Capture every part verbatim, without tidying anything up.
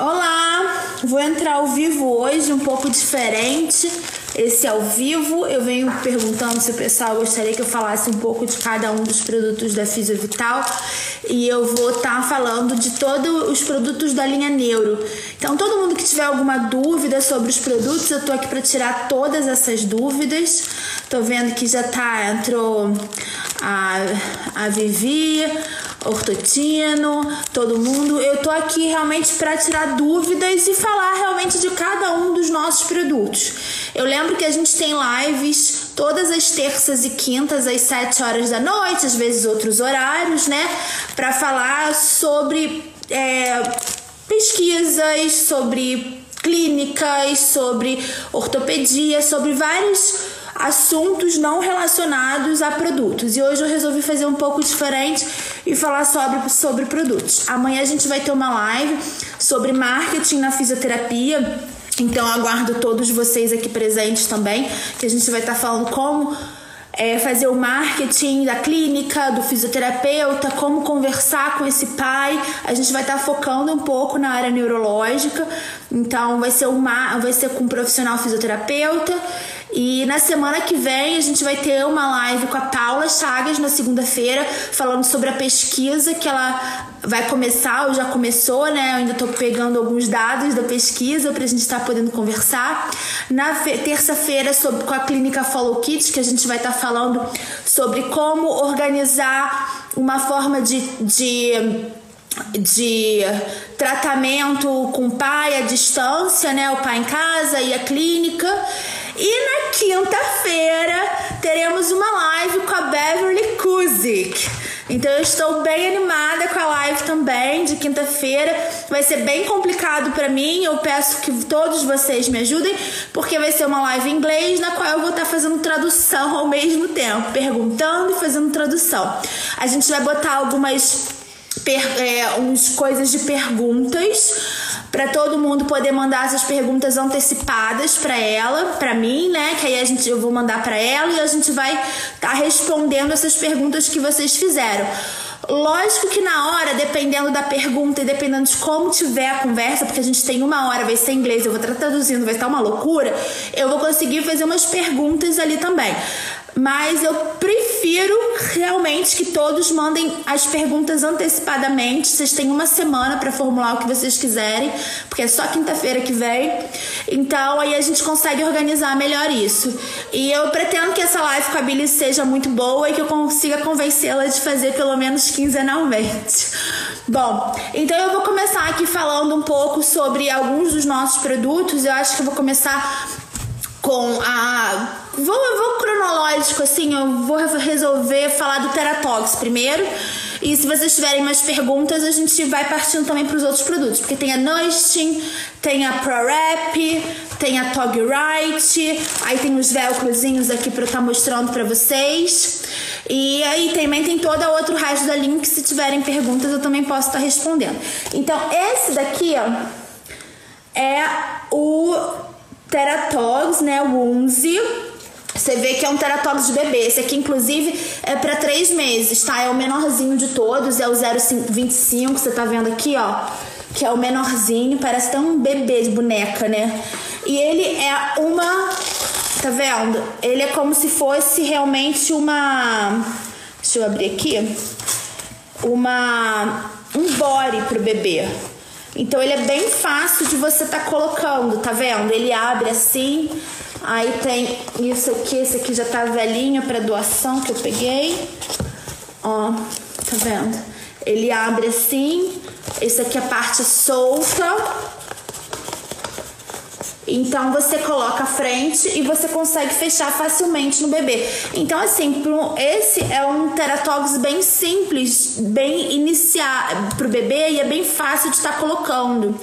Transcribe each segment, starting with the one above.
Olá, vou entrar ao vivo hoje, um pouco diferente. Esse ao vivo, eu venho perguntando se o pessoal gostaria que eu falasse um pouco de cada um dos produtos da FisioVital. E eu vou estar tá falando de todos os produtos da linha Neuro. Então, todo mundo que tiver alguma dúvida sobre os produtos, eu tô aqui para tirar todas essas dúvidas. Tô vendo que já tá, entrou a, a Vivi, Ortotino, todo mundo. Eu tô aqui realmente para tirar dúvidas e falar realmente de cada um dos nossos produtos. Eu lembro que a gente tem lives todas as terças e quintas às sete horas da noite, às vezes outros horários, né? Para falar sobre é, pesquisas, sobre clínicas, sobre ortopedia, sobre vários assuntos não relacionados a produtos. E hoje eu resolvi fazer um pouco diferente e falar sobre, sobre produtos. Amanhã a gente vai ter uma live sobre marketing na fisioterapia. Então eu aguardo todos vocês aqui presentes também, que a gente vai estar falando como é, fazer o marketing da clínica, do fisioterapeuta, como conversar com esse pai. A gente vai estar focando um pouco na área neurológica. Então vai ser, uma, vai ser com um profissional fisioterapeuta. E na semana que vem a gente vai ter uma live com a Paula Chagas na segunda-feira, falando sobre a pesquisa que ela vai começar, ou já começou, né? Eu ainda tô pegando alguns dados da pesquisa pra gente estar podendo conversar. Na terça-feira sobre, com a clínica Follow Kids, que a gente vai estar falando sobre como organizar uma forma de... de de tratamento com o pai à distância, né? O pai em casa e a clínica. E na quinta-feira teremos uma live com a Beverly Cusick. Então eu estou bem animada com a live também de quinta-feira. Vai ser bem complicado para mim. Eu peço que todos vocês me ajudem, porque vai ser uma live em inglês na qual eu vou estar fazendo tradução ao mesmo tempo, perguntando e fazendo tradução. A gente vai botar algumas Per, é, uns coisas de perguntas para todo mundo poder mandar essas perguntas antecipadas para ela, para mim, né? Que aí a gente, eu vou mandar para ela e a gente vai tá respondendo essas perguntas que vocês fizeram. Lógico que na hora, dependendo da pergunta e dependendo de como tiver a conversa, porque a gente tem uma hora, vai ser em inglês, eu vou estar traduzindo, vai estar uma loucura, eu vou conseguir fazer umas perguntas ali também. Mas eu prefiro realmente que todos mandem as perguntas antecipadamente. Vocês têm uma semana para formular o que vocês quiserem, porque é só quinta-feira que vem. Então aí a gente consegue organizar melhor isso. E eu pretendo que essa live com a Billy seja muito boa e que eu consiga convencê-la de fazer pelo menos quinzenalmente. Bom, então eu vou começar aqui falando um pouco sobre alguns dos nossos produtos. Eu acho que eu vou começar com a... Vou, vou cronológico, assim, eu vou resolver falar do Theratogs primeiro. E se vocês tiverem mais perguntas, a gente vai partindo também para os outros produtos. Porque tem a Nustin, tem a ProWrap, tem a TogRite. Aí tem os velcrozinhos aqui para eu estar mostrando para vocês. E aí também tem todo o outro resto da linha que, se tiverem perguntas, eu também posso estar respondendo. Então, esse daqui, ó, é o Theratogs, né, o onze. Você vê que é um Theratogs de bebê. Esse aqui, inclusive, é para três meses, tá? É o menorzinho de todos, é o zero vírgula vinte e cinco, você tá vendo aqui, ó. Que é o menorzinho, parece até um bebê de boneca, né? E ele é uma... Tá vendo? Ele é como se fosse realmente uma... Deixa eu abrir aqui. Uma... Um body pro bebê. Então, ele é bem fácil de você tá colocando, tá vendo? Ele abre assim... Aí tem isso aqui, esse aqui já tá velhinho pra doação que eu peguei. Ó, tá vendo? Ele abre assim. Esse aqui é a parte solta. Então você coloca a frente e você consegue fechar facilmente no bebê. Então, assim, esse é um Theratogs bem simples, bem iniciar pro bebê, e é bem fácil de estar colocando.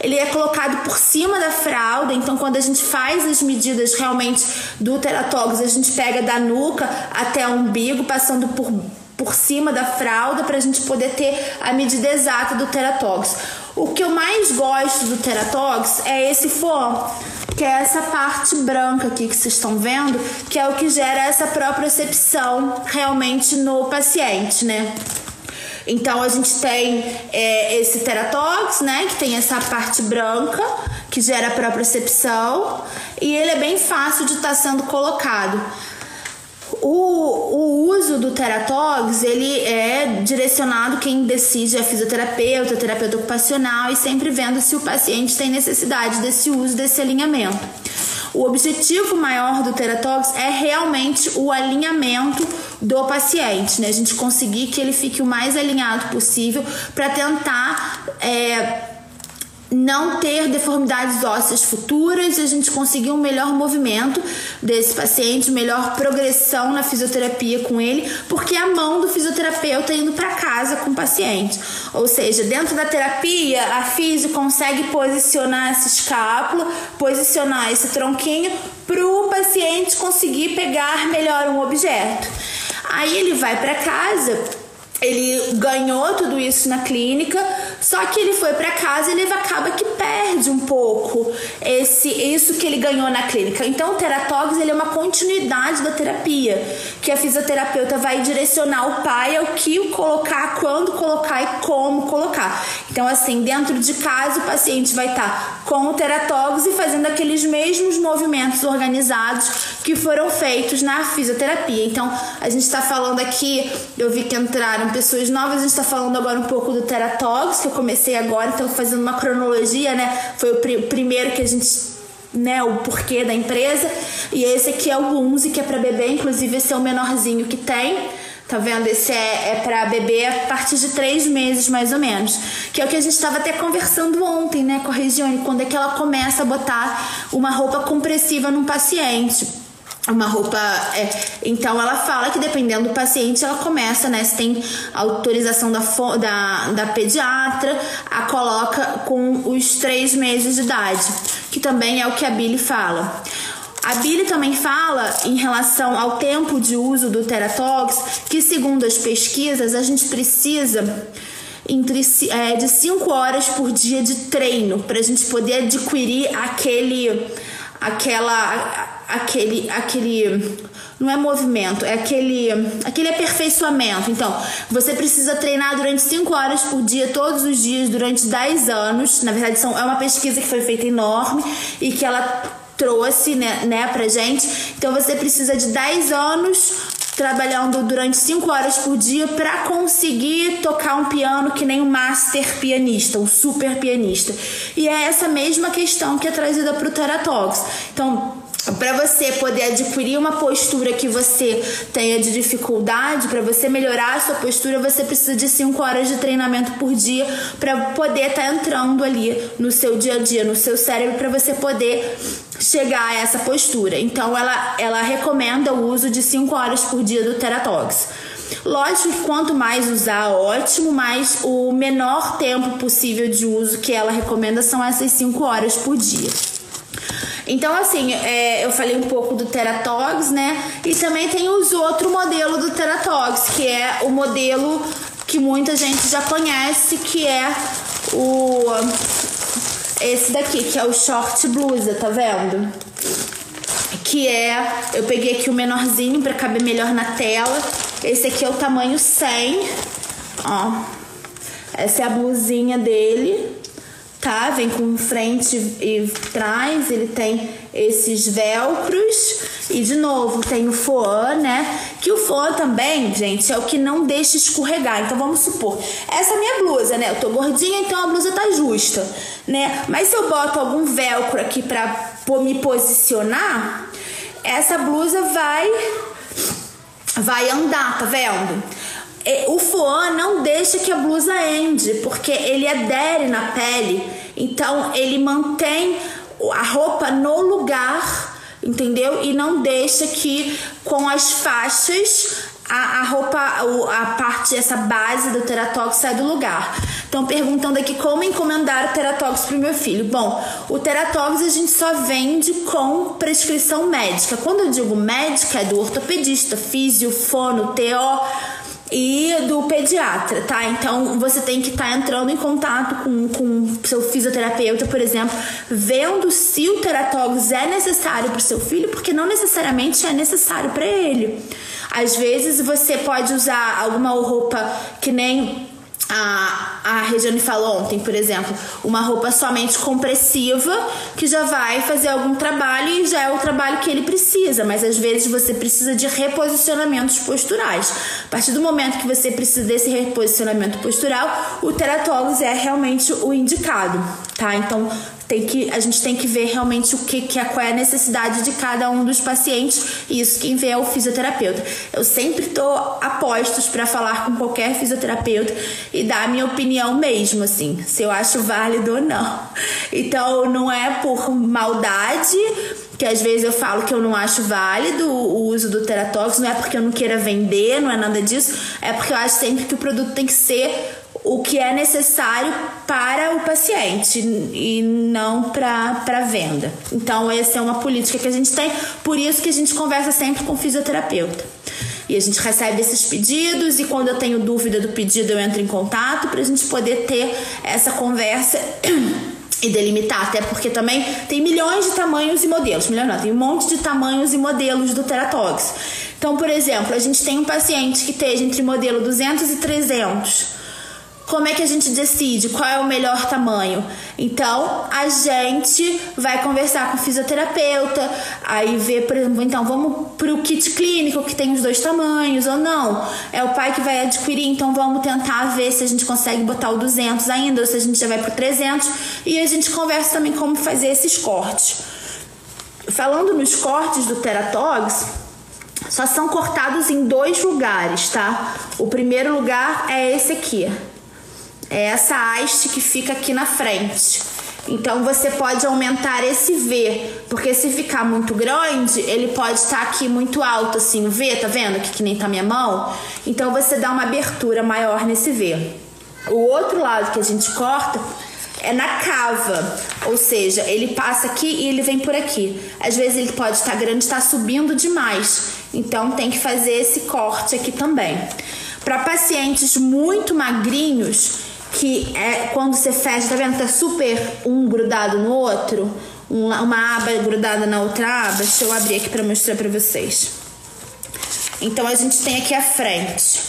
Ele é colocado por cima da fralda, então quando a gente faz as medidas realmente do Theratogs, a gente pega da nuca até o umbigo, passando por, por cima da fralda, pra gente poder ter a medida exata do Theratogs. O que eu mais gosto do Theratogs é esse foam, que é essa parte branca aqui que vocês estão vendo, que é o que gera essa propriocepção realmente no paciente, né? Então a gente tem é, esse Theratogs, né, que tem essa parte branca que gera a propriocepção, e ele é bem fácil de estar sendo colocado. O, o uso do Theratogs, ele é direcionado, quem decide é fisioterapeuta, terapeuta ocupacional, e sempre vendo se o paciente tem necessidade desse uso, desse alinhamento. O objetivo maior do Theratogs é realmente o alinhamento do paciente, né? A gente conseguir que ele fique o mais alinhado possível para tentar... É, não ter deformidades ósseas futuras, e a gente conseguir um melhor movimento desse paciente, melhor progressão na fisioterapia com ele, porque a mão do fisioterapeuta indo para casa com o paciente. Ou seja, dentro da terapia, a fisio consegue posicionar essa escápula, posicionar esse tronquinho para o paciente conseguir pegar melhor um objeto. Aí ele vai para casa... Ele ganhou tudo isso na clínica, só que ele foi para casa e ele acaba que perde um pouco esse, isso que ele ganhou na clínica. Então, o Theratogs, ele é uma continuidade da terapia, que a fisioterapeuta vai direcionar o pai ao que colocar, quando colocar e como colocar. Então, assim, dentro de casa, o paciente vai estar com o Theratogs e fazendo aqueles mesmos movimentos organizados que foram feitos na fisioterapia. Então, a gente está falando aqui, eu vi que entraram pessoas novas, a gente está falando agora um pouco do Theratogs, que eu comecei agora, então fazendo uma cronologia, né? Foi o pr- primeiro que a gente, né, o porquê da empresa, e esse aqui é o onze, que é para bebê, inclusive esse é o menorzinho que tem, tá vendo? Esse é, é para bebê a partir de três meses, mais ou menos, que é o que a gente estava até conversando ontem, né, com a Regiane, quando é que ela começa a botar uma roupa compressiva num paciente. Uma roupa... É. Então, ela fala que dependendo do paciente, ela começa, né? Se tem autorização da, da, da pediatra, a coloca com os três meses de idade. Que também é o que a Billy fala. A Billy também fala, em relação ao tempo de uso do Theratogs, que segundo as pesquisas, a gente precisa... Entre, é, de cinco horas por dia de treino, para a gente poder adquirir aquele... Aquela... Aquele, aquele, não é movimento, é aquele, aquele aperfeiçoamento. Então, você precisa treinar durante cinco horas por dia, todos os dias, durante dez anos. Na verdade, são, é uma pesquisa que foi feita enorme e que ela trouxe, né, né, pra gente. Então, você precisa de dez anos... trabalhando durante cinco horas por dia para conseguir tocar um piano que nem um master pianista, um super pianista. E é essa mesma questão que é trazida para o Theratogs. Então, para você poder adquirir uma postura que você tenha de dificuldade, para você melhorar a sua postura, você precisa de cinco horas de treinamento por dia para poder estar tá entrando ali no seu dia a dia, no seu cérebro, para você poder chegar a essa postura. Então, ela, ela recomenda o uso de cinco horas por dia do Theratogs. Lógico que quanto mais usar, ótimo, mas o menor tempo possível de uso que ela recomenda são essas cinco horas por dia. Então, assim, é, eu falei um pouco do Theratogs, né? E também tem os outros modelos do Theratogs, que é o modelo que muita gente já conhece, que é o esse daqui, que é o short blusa, tá vendo? Que é, eu peguei aqui o menorzinho pra caber melhor na tela. Esse aqui é o tamanho cem, ó. Essa é a blusinha dele. Tá? Vem com frente e trás, ele tem esses velcros e, de novo, tem o foã, né? Que o foã também, gente, é o que não deixa escorregar. Então, vamos supor, essa é a minha blusa, né? Eu tô gordinha, então a blusa tá justa, né? Mas se eu boto algum velcro aqui pra me posicionar, essa blusa vai, vai andar, tá vendo? O foã não deixa que a blusa ande, porque ele adere na pele, então ele mantém a roupa no lugar, entendeu? E não deixa que com as faixas a, a roupa, a parte, essa base do Theratogs sai do lugar. Estão perguntando aqui como encomendar o Theratogs para o meu filho. Bom, o Theratogs a gente só vende com prescrição médica. Quando eu digo médica, é do ortopedista, físio, fono, T O... e do pediatra, tá? Então, você tem que estar tá entrando em contato com, com seu fisioterapeuta, por exemplo, vendo se o Theratogs é necessário para o seu filho, porque não necessariamente é necessário para ele. Às vezes, você pode usar alguma roupa que nem A, a Regiane falou ontem, por exemplo, uma roupa somente compressiva que já vai fazer algum trabalho e já é o trabalho que ele precisa, mas às vezes você precisa de reposicionamentos posturais. A partir do momento que você precisa desse reposicionamento postural, o Theratogs é realmente o indicado, tá? Então tem que, a gente tem que ver realmente o que, que é, qual é a necessidade de cada um dos pacientes, e isso quem vê é o fisioterapeuta. Eu sempre tô a postos para falar com qualquer fisioterapeuta e dar a minha opinião mesmo, assim, se eu acho válido ou não. Então não é por maldade que às vezes eu falo que eu não acho válido o uso do Theratogs, não é porque eu não queira vender, não é nada disso, é porque eu acho sempre que o produto tem que ser o que é necessário para o paciente e não para venda. Então essa é uma política que a gente tem, por isso que a gente conversa sempre com o fisioterapeuta. E a gente recebe esses pedidos e quando eu tenho dúvida do pedido eu entro em contato para a gente poder ter essa conversa e delimitar, até porque também tem milhões de tamanhos e modelos, milhões não, tem um monte de tamanhos e modelos do Theratogs. Então, por exemplo, a gente tem um paciente que esteja entre modelo duzentos e trezentos. Como é que a gente decide qual é o melhor tamanho? Então, a gente vai conversar com o fisioterapeuta, aí vê, por exemplo, então vamos para o kit clínico que tem os dois tamanhos ou não. É o pai que vai adquirir, então vamos tentar ver se a gente consegue botar o duzentos ainda ou se a gente já vai para o trezentos. E a gente conversa também como fazer esses cortes. Falando nos cortes do Theratogs, só são cortados em dois lugares, tá? O primeiro lugar é esse aqui. É essa haste que fica aqui na frente. Então você pode aumentar esse V, porque se ficar muito grande, ele pode estar aqui muito alto, assim, o V, tá vendo? Aqui que nem tá minha mão. Então você dá uma abertura maior nesse V. O outro lado que a gente corta é na cava, ou seja, ele passa aqui e ele vem por aqui. Às vezes ele pode estar grande, está subindo demais. Então tem que fazer esse corte aqui também. Para pacientes muito magrinhos, que é quando você fecha, tá vendo? Tá super um grudado no outro, uma aba grudada na outra aba. Deixa eu abrir aqui para mostrar para vocês. Então a gente tem aqui a frente,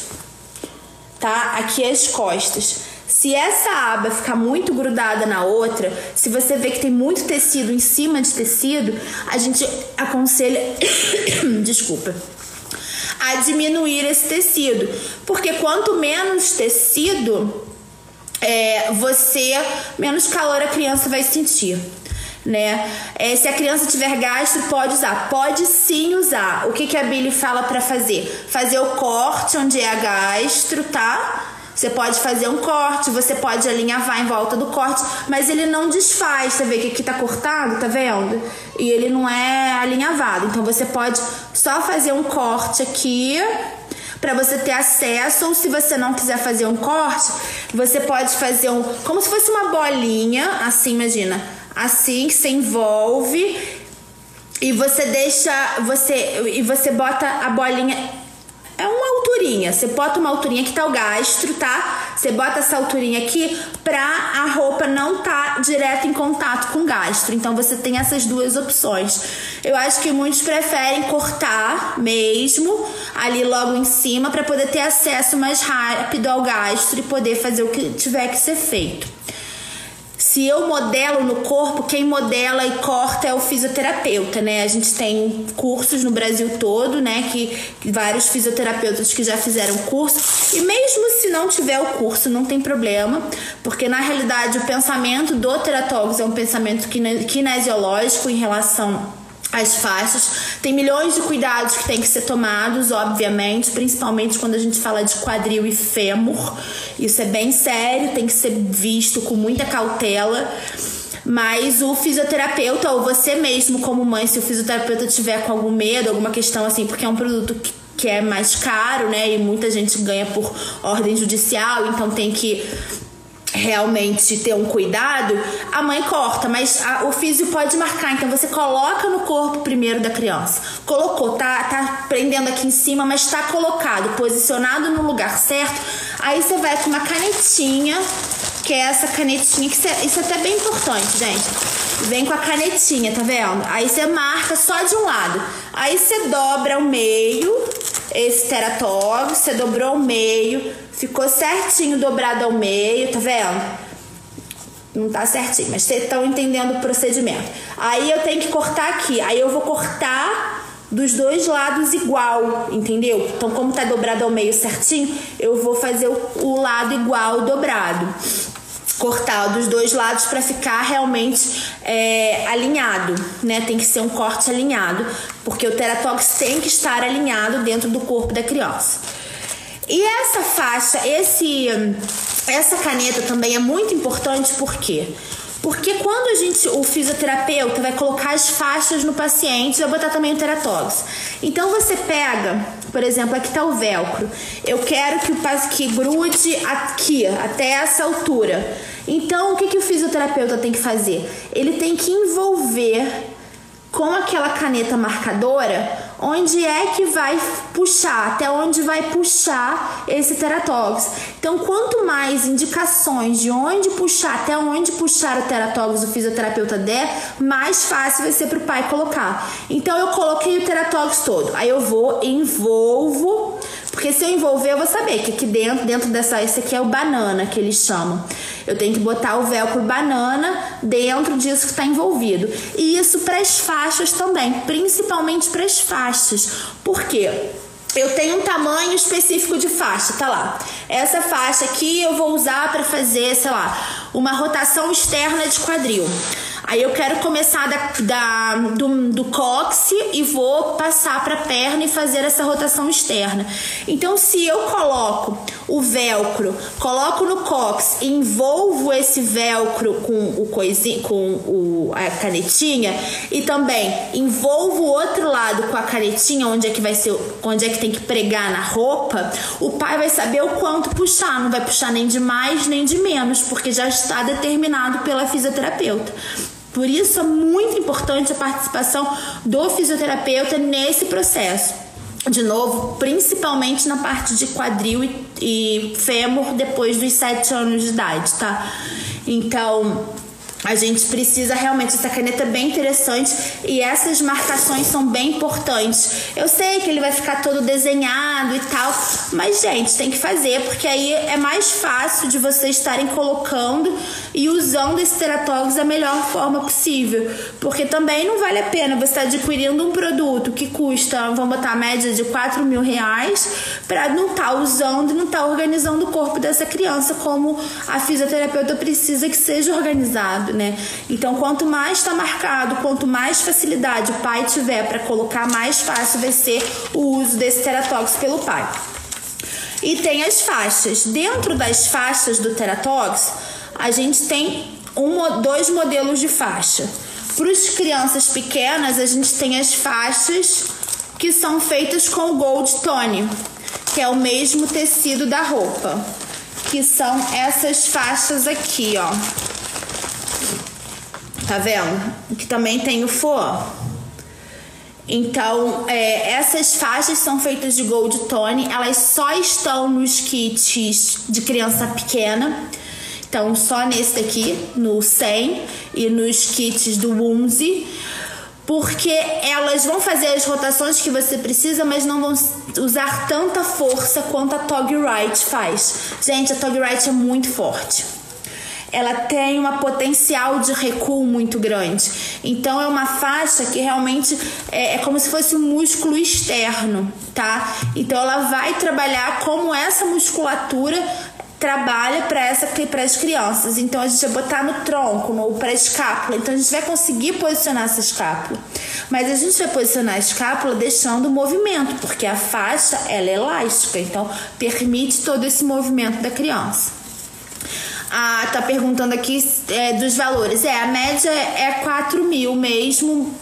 tá? Aqui as costas. Se essa aba ficar muito grudada na outra, se você vê que tem muito tecido em cima de tecido, a gente aconselha, desculpa, a diminuir esse tecido, porque quanto menos tecido, É, você, menos calor a criança vai sentir, né? É, se a criança tiver gasto, pode usar. Pode sim usar. O que, que a Billy fala para fazer? Fazer o corte onde é a gastro, tá? Você pode fazer um corte, você pode alinhavar em volta do corte, mas ele não desfaz. Você vê que aqui tá cortado, tá vendo? E ele não é alinhavado. Então você pode só fazer um corte aqui para você ter acesso, ou se você não quiser fazer um corte, você pode fazer um, como se fosse uma bolinha, assim, imagina, assim, que você envolve e você deixa, você, e você bota a bolinha, é uma alturinha, você bota uma alturinha, aqui tá o gastro, tá? Você bota essa alturinha aqui pra a roupa não tá direto em contato com o gastro, então você tem essas duas opções. Eu acho que muitos preferem cortar mesmo ali logo em cima para poder ter acesso mais rápido ao gastro e poder fazer o que tiver que ser feito. Se eu modelo no corpo, quem modela e corta é o fisioterapeuta, né? A gente tem cursos no Brasil todo, né? Que vários fisioterapeutas que já fizeram curso. E mesmo se não tiver o curso, não tem problema. Porque, na realidade, o pensamento do Theratogs é um pensamento kinesiológico em relação as faixas. Tem milhões de cuidados que tem que ser tomados, obviamente, principalmente quando a gente fala de quadril e fêmur. Isso é bem sério, tem que ser visto com muita cautela. Mas o fisioterapeuta, ou você mesmo como mãe, se o fisioterapeuta tiver com algum medo, alguma questão assim, porque é um produto que, que é mais caro, né? E muita gente ganha por ordem judicial, então tem que realmente ter um cuidado, a mãe corta, mas a, o físio pode marcar, então você coloca no corpo primeiro da criança, colocou, tá, tá prendendo aqui em cima, mas tá colocado, posicionado no lugar certo, aí você vai com uma canetinha, que é essa canetinha, que cê, isso é até bem importante, gente, vem com a canetinha, tá vendo? Aí você marca só de um lado, aí você dobra o meio, esse Theratogs, você dobrou ao meio, ficou certinho dobrado ao meio, tá vendo? Não tá certinho, mas vocês estão entendendo o procedimento. Aí eu tenho que cortar aqui, aí eu vou cortar dos dois lados igual, entendeu? Então, como tá dobrado ao meio certinho, eu vou fazer o, o lado igual dobrado. Cortar dos dois lados para ficar realmente é, alinhado, né? Tem que ser um corte alinhado, porque o Theratogs tem que estar alinhado dentro do corpo da criança. E essa faixa, esse... Essa caneta também é muito importante, por quê? Porque quando a gente, o fisioterapeuta vai colocar as faixas no paciente, vai botar também o Theratogs. Então você pega, por exemplo, aqui tá o velcro. Eu quero que o que grude aqui, até essa altura. Então o que, que o fisioterapeuta tem que fazer? Ele tem que envolver com aquela caneta marcadora onde é que vai puxar, até onde vai puxar esse Theratogs. Então, quanto mais indicações de onde puxar, até onde puxar o Theratogs o fisioterapeuta der, mais fácil vai ser para o pai colocar. Então, eu coloquei o Theratogs todo. Aí eu vou, envolvo, porque se eu envolver, eu vou saber que aqui dentro, dentro dessa, esse aqui é o banana que eles chamam. Eu tenho que botar o velcro banana dentro disso que está envolvido. E isso para as faixas também, principalmente para as faixas. Por quê? Eu tenho um tamanho específico de faixa, tá lá. Essa faixa aqui eu vou usar para fazer, sei lá, uma rotação externa de quadril. Aí eu quero começar da, da, do, do cóccix e vou passar para a perna e fazer essa rotação externa. Então, se eu coloco o velcro, coloco no cóccix, envolvo esse velcro com, o coisinho, com o, a canetinha e também envolvo o outro lado com a canetinha, onde é que vai ser, onde é que tem que pregar na roupa, o pai vai saber o quanto puxar. Não vai puxar nem de mais nem de menos, porque já está determinado pela fisioterapeuta. Por isso é muito importante a participação do fisioterapeuta nesse processo. De novo, principalmente na parte de quadril e, e fêmur depois dos sete anos de idade, tá? Então, a gente precisa realmente... Essa caneta é bem interessante e essas marcações são bem importantes. Eu sei que ele vai ficar todo desenhado e tal, mas, gente, tem que fazer, porque aí é mais fácil de vocês estarem colocando e usando esse Theratogs da melhor forma possível. Porque também não vale a pena você estar adquirindo um produto que custa, vamos botar a média de quatro mil reais, para não estar usando e não estar organizando o corpo dessa criança como a fisioterapeuta precisa que seja organizado, né? Então, quanto mais está marcado, quanto mais facilidade o pai tiver para colocar, mais fácil vai ser o uso desse Theratogs pelo pai. E tem as faixas. Dentro das faixas do Theratogs, a gente tem um, dois modelos de faixa. Para as crianças pequenas, a gente tem as faixas que são feitas com o Gold Tone, que é o mesmo tecido da roupa, que são essas faixas aqui, ó. Tá vendo? Que também tem o for. Então, é, essas faixas são feitas de Gold Tone. Elas só estão nos kits de criança pequena. Então, só nesse daqui, no cem. E nos kits do onze. Porque elas vão fazer as rotações que você precisa, mas não vão usar tanta força quanto a TogRite faz. Gente, a TogRite é muito forte. Ela tem uma potencial de recuo muito grande. Então, é uma faixa que realmente é, é como se fosse um músculo externo, tá? Então, ela vai trabalhar como essa musculatura trabalha para essa, para as crianças. Então, a gente vai botar no tronco, ou para a escápula. Então, a gente vai conseguir posicionar essa escápula. Mas a gente vai posicionar a escápula deixando o movimento, porque a faixa, ela é elástica. Então, permite todo esse movimento da criança. Ah, tá perguntando aqui é, dos valores. É, a média é quatro mil mesmo.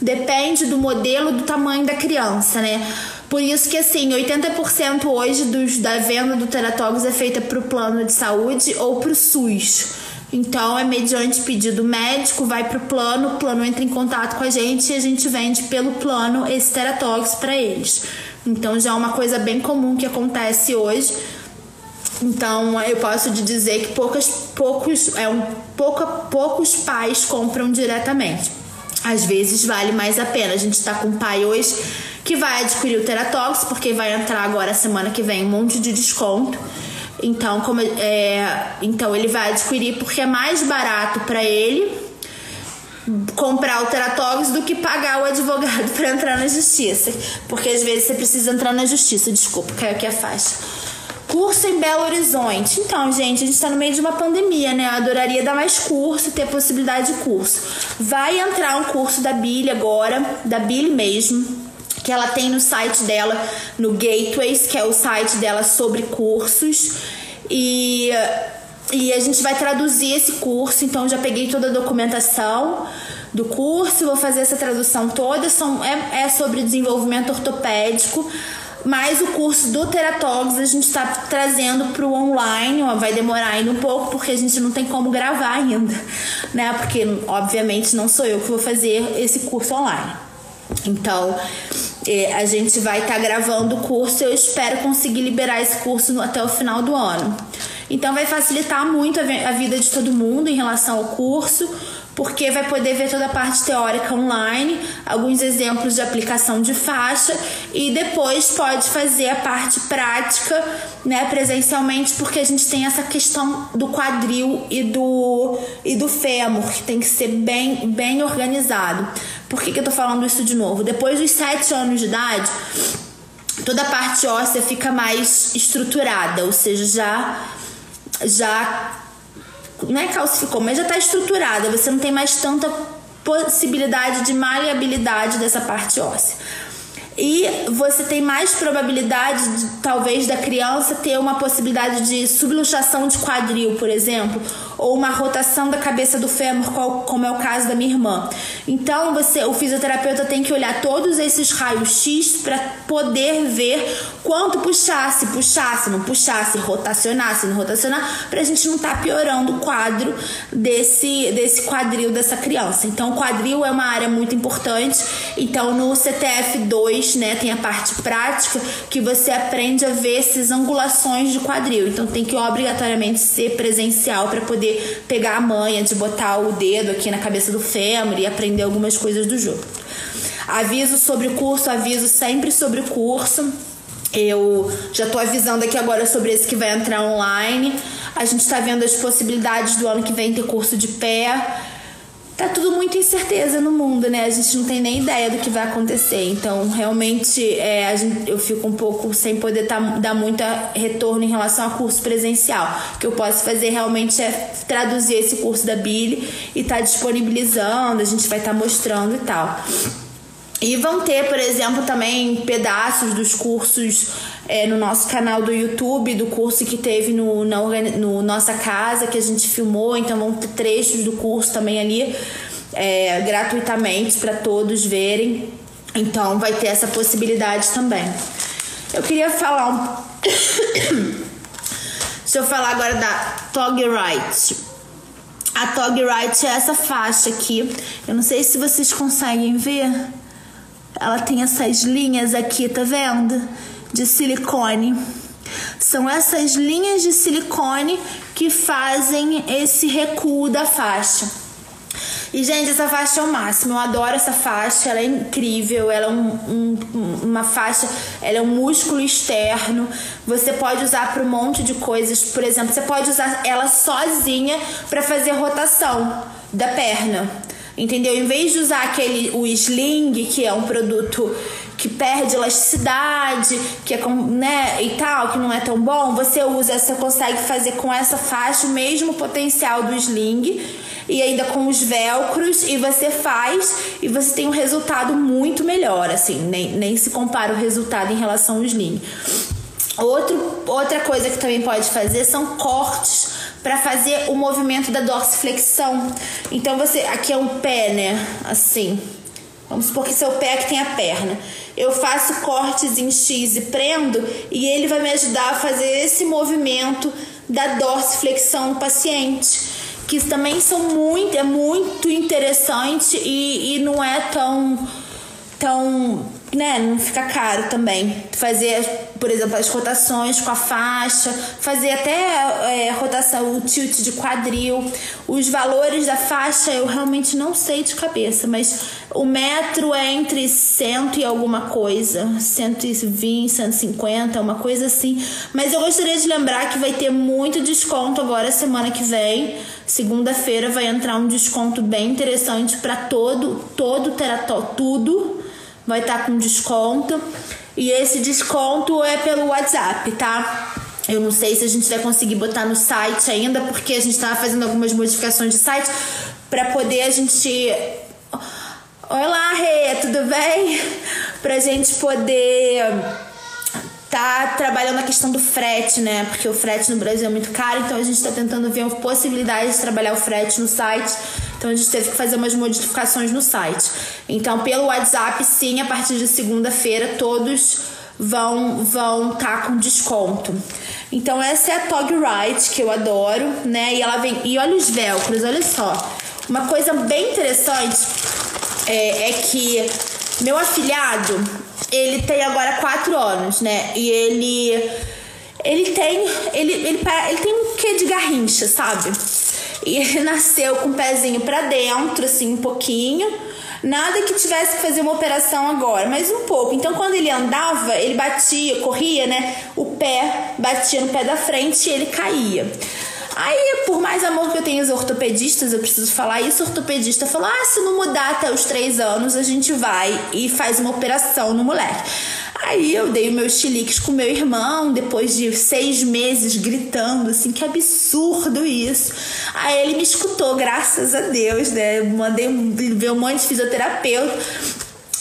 Depende do modelo, do tamanho da criança, né? Por isso que, assim, oitenta por cento hoje dos, da venda do Theratogs é feita pro plano de saúde ou pro SUS. Então, é mediante pedido médico, vai pro plano, o plano entra em contato com a gente e a gente vende pelo plano esse Theratogs pra eles. Então, já é uma coisa bem comum que acontece hoje. Então, eu posso te dizer que poucas, poucos, é um, pouca, poucos pais compram diretamente. Às vezes, vale mais a pena. A gente está com um pai hoje que vai adquirir o Theratogs, porque vai entrar agora semana que vem um monte de desconto. Então, como, é, então ele vai adquirir porque é mais barato para ele comprar o Theratogs do que pagar o advogado para entrar na justiça, porque às vezes você precisa entrar na justiça. Desculpa, caiu aqui a faixa. Curso em Belo Horizonte. Então, gente, a gente tá no meio de uma pandemia, né? Eu adoraria dar mais curso, ter possibilidade de curso. Vai entrar um curso da Billy agora, da Billy mesmo, que ela tem no site dela, no Gateways, que é o site dela sobre cursos, e, e a gente vai traduzir esse curso. Então já peguei toda a documentação do curso, vou fazer essa tradução toda. São, é, é sobre desenvolvimento ortopédico, mas o curso do Theratogs a gente está trazendo para o online. Vai demorar ainda um pouco, porque a gente não tem como gravar ainda, né? Porque obviamente não sou eu que vou fazer esse curso online. Então, a gente vai estar tá gravando o curso. Eu espero conseguir liberar esse curso até o final do ano. Então, vai facilitar muito a vida de todo mundo em relação ao curso, porque vai poder ver toda a parte teórica online, alguns exemplos de aplicação de faixa, e depois pode fazer a parte prática, né, presencialmente, porque a gente tem essa questão do quadril e do, e do fêmur, que tem que ser bem, bem organizado. Por que que eu tô falando isso de novo? Depois dos sete anos de idade, toda a parte óssea fica mais estruturada, ou seja, já... já não é calcificou, mas já está estruturada. Você não tem mais tanta possibilidade de maleabilidade dessa parte óssea. E você tem mais probabilidade, de, talvez, da criança ter uma possibilidade de subluxação de quadril, por exemplo, ou uma rotação da cabeça do fêmur, como é o caso da minha irmã. Então, você, o fisioterapeuta tem que olhar todos esses raios-x para poder ver quanto puxar, se puxar, se não puxar, se rotacionar, se não rotacionar, para a gente não estar tá piorando o quadro desse, desse quadril dessa criança. Então, o quadril é uma área muito importante. Então, no C T F dois, né, tem a parte prática que você aprende a ver essas angulações de quadril. Então tem que obrigatoriamente ser presencial para poder pegar a manha de botar o dedo aqui na cabeça do fêmur e aprender algumas coisas do jogo. Aviso sobre o curso, aviso sempre sobre o curso. Eu já estou avisando aqui agora sobre esse que vai entrar online. A gente está vendo as possibilidades do ano que vem ter curso de pé. Tá tudo muito incerteza no mundo, né? A gente não tem nem ideia do que vai acontecer. Então, realmente, é, a gente, eu fico um pouco sem poder tá, dar muito retorno em relação a curso presencial. O que eu posso fazer realmente é traduzir esse curso da Billy e tá disponibilizando, a gente vai estar tá mostrando e tal. E vão ter, por exemplo, também pedaços dos cursos é, no nosso canal do YouTube, do curso que teve no, na no Nossa Casa, que a gente filmou. Então vão ter trechos do curso também ali, é, gratuitamente, para todos verem. Então vai ter essa possibilidade também. Eu queria falar um... Deixa eu falar agora da TogRite. A TogRite é essa faixa aqui. Eu não sei se vocês conseguem ver. Ela tem essas linhas aqui, tá vendo? De silicone. São essas linhas de silicone que fazem esse recuo da faixa. E, gente, essa faixa é o máximo. Eu adoro essa faixa, ela é incrível. Ela é um, um, uma faixa, ela é um músculo externo. Você pode usar para um monte de coisas. Por exemplo, você pode usar ela sozinha para fazer rotação da perna. Entendeu? Em vez de usar aquele, o sling, que é um produto que perde elasticidade, que é, né, e tal, que não é tão bom, você usa, você consegue fazer com essa faixa o mesmo potencial do sling, e ainda com os velcros, e você faz, e você tem um resultado muito melhor, assim, nem, nem se compara o resultado em relação ao sling. Outro, outra coisa que também pode fazer são cortes, para fazer o movimento da dorsiflexão. Então você, aqui é um pé, né, assim, vamos supor que seu pé que tem a perna, eu faço cortes em X e prendo, e ele vai me ajudar a fazer esse movimento da dorsiflexão do paciente, que também são muito, é muito interessante, e, e não é tão, tão né, não fica caro também. Fazer, por exemplo, as rotações com a faixa, fazer até é, rotação, o tilt de quadril. Os valores da faixa eu realmente não sei de cabeça, mas o metro é entre cento e alguma coisa, cento e vinte, cento e cinquenta, uma coisa assim. Mas eu gostaria de lembrar que vai ter muito desconto agora semana que vem. Segunda-feira vai entrar um desconto bem interessante para todo, todo Theratogs, tudo vai estar com desconto. E esse desconto é pelo WhatsApp, tá? Eu não sei se a gente vai conseguir botar no site ainda, porque a gente estava fazendo algumas modificações de site para poder a gente... Olá, Rê, tudo bem? Pra gente poder tá trabalhando a questão do frete, né? Porque o frete no Brasil é muito caro, então a gente tá tentando ver a possibilidade de trabalhar o frete no site. Então a gente teve que fazer umas modificações no site. Então, pelo WhatsApp, sim, a partir de segunda-feira, todos vão vão tá com desconto. Então, essa é a TogRite, que eu adoro, né? E ela vem... E olha os velcros, olha só. Uma coisa bem interessante... É, é que meu afilhado, ele tem agora quatro anos, né? E ele ele tem ele, ele, ele tem um quê de garrincha, sabe? E ele nasceu com o pezinho pra dentro, assim, um pouquinho. Nada que tivesse que fazer uma operação agora, mas um pouco. Então, quando ele andava, ele batia, corria, né? O pé batia no pé da frente e ele caía. Aí, por mais amor que eu tenho os ortopedistas, eu preciso falar isso, o ortopedista falou, ah, se não mudar até os três anos, a gente vai e faz uma operação no moleque. Aí eu dei meus chiliques com meu irmão, depois de seis meses gritando, assim, que absurdo isso. Aí ele me escutou, graças a Deus, né, eu mandei ver um monte de fisioterapeuta.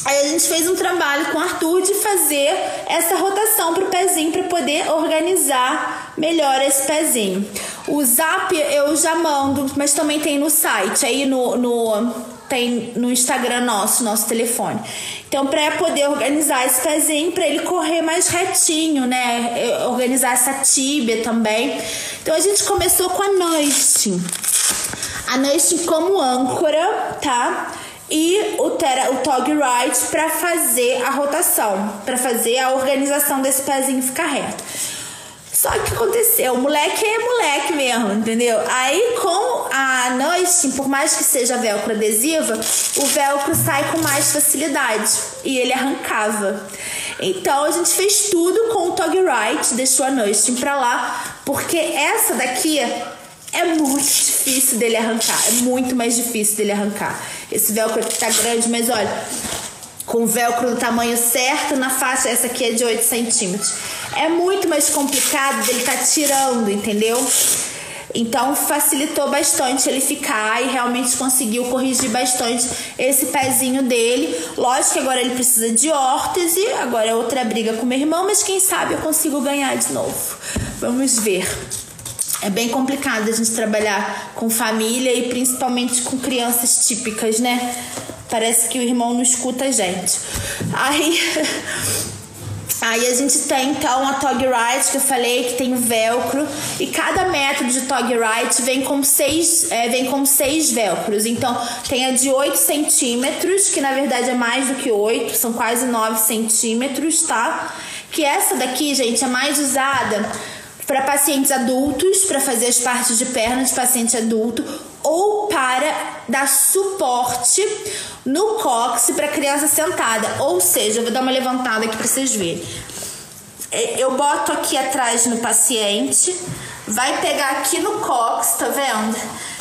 Aí a gente fez um trabalho com o Arthur de fazer essa rotação pro pezinho, para poder organizar melhor esse pezinho. O Zap eu já mando, mas também tem no site, aí no, no, tem no Instagram nosso, nosso telefone. Então, para poder organizar esse pezinho, para ele correr mais retinho, né? Organizar essa tíbia também. Então, a gente começou com a Nustin. A Nustin como âncora, tá? E o, tera, o TogRite para fazer a rotação, para fazer a organização desse pezinho ficar reto. Só que aconteceu, o moleque é moleque mesmo, entendeu? Aí com a Nustin, por mais que seja velcro adesiva, o velcro sai com mais facilidade e ele arrancava. Então a gente fez tudo com o TogRite, deixou a Nustin pra lá, porque essa daqui é muito difícil dele arrancar, é muito mais difícil dele arrancar. Esse velcro aqui tá grande, mas olha, com o velcro do tamanho certo na faixa, essa aqui é de oito centímetros. É muito mais complicado dele tá tirando, entendeu? Então facilitou bastante ele ficar e realmente conseguiu corrigir bastante esse pezinho dele. Lógico que agora ele precisa de órtese, agora é outra briga com meu irmão, mas quem sabe eu consigo ganhar de novo. Vamos ver. É bem complicado a gente trabalhar com família e principalmente com crianças típicas, né? Parece que o irmão não escuta a gente. Aí, aí a gente tem, então, a TogRite, que eu falei, que tem o velcro. E cada método de TogRite vem com seis, é, vem com seis velcros. Então, tem a de oito centímetros, que na verdade é mais do que oito, são quase nove centímetros, tá? Que essa daqui, gente, é mais usada... para pacientes adultos, para fazer as partes de perna de paciente adulto, ou para dar suporte no cóccix para criança sentada. Ou seja, eu vou dar uma levantada aqui para vocês verem. Eu boto aqui atrás no paciente, vai pegar aqui no cóccix, tá vendo?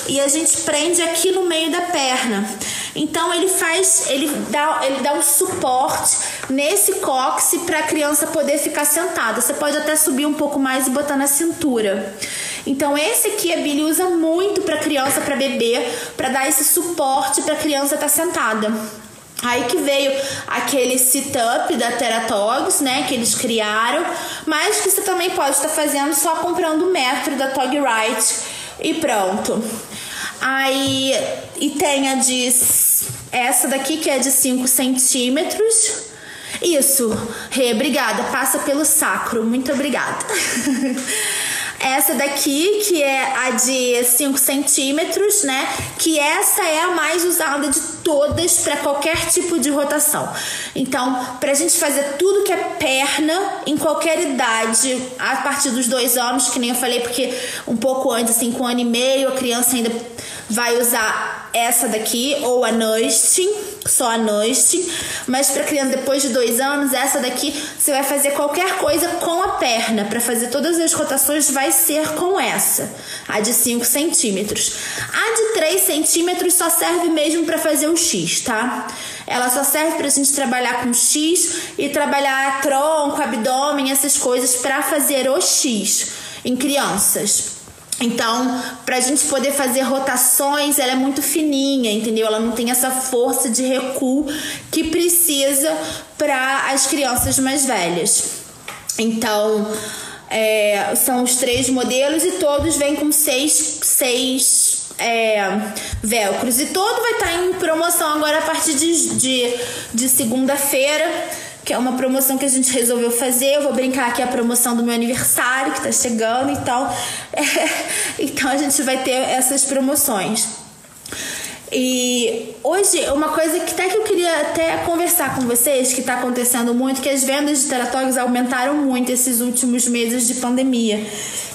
E a gente prende aqui no meio da perna. Então ele faz, ele dá, ele dá um suporte nesse cóccix para a criança poder ficar sentada. Você pode até subir um pouco mais e botar na cintura. Então esse aqui a Billy usa muito para criança, para bebê, para dar esse suporte para a criança estar sentada. Aí que veio aquele sit-up da Theratogs, né, que eles criaram, mas que você também pode estar fazendo só comprando o metro da TogRite e pronto. Aí, e tem a de... essa daqui que é de cinco centímetros. Isso, Rê, obrigada, passa pelo sacro, muito obrigada. Essa daqui, que é a de cinco centímetros, né? Que essa é a mais usada de todas para qualquer tipo de rotação. Então, pra gente fazer tudo que é perna, em qualquer idade, a partir dos dois anos, que nem eu falei, porque um pouco antes, assim, com um ano e meio, a criança ainda vai usar essa daqui, ou a Nustin, só a Nustin. Mas pra criança depois de dois anos, essa daqui, você vai fazer qualquer coisa com a perna. Pra fazer todas as rotações, vai ser com essa, a de cinco centímetros. A de três centímetros só serve mesmo pra fazer o X, tá? Ela só serve pra gente trabalhar com X e trabalhar tronco, abdômen, essas coisas pra fazer o X em crianças. Então, pra gente poder fazer rotações, ela é muito fininha, entendeu? Ela não tem essa força de recuo que precisa para as crianças mais velhas. Então, é, são os três modelos e todos vêm com seis, seis é, velcros. E todo vai estar em promoção agora a partir de, de, de segunda-feira, que é uma promoção que a gente resolveu fazer. Eu vou brincar aqui a promoção do meu aniversário, que tá chegando e tal. É, então, a gente vai ter essas promoções. E hoje, uma coisa que até que eu queria até conversar com vocês, que tá acontecendo muito, que as vendas de Theratogs aumentaram muito esses últimos meses de pandemia.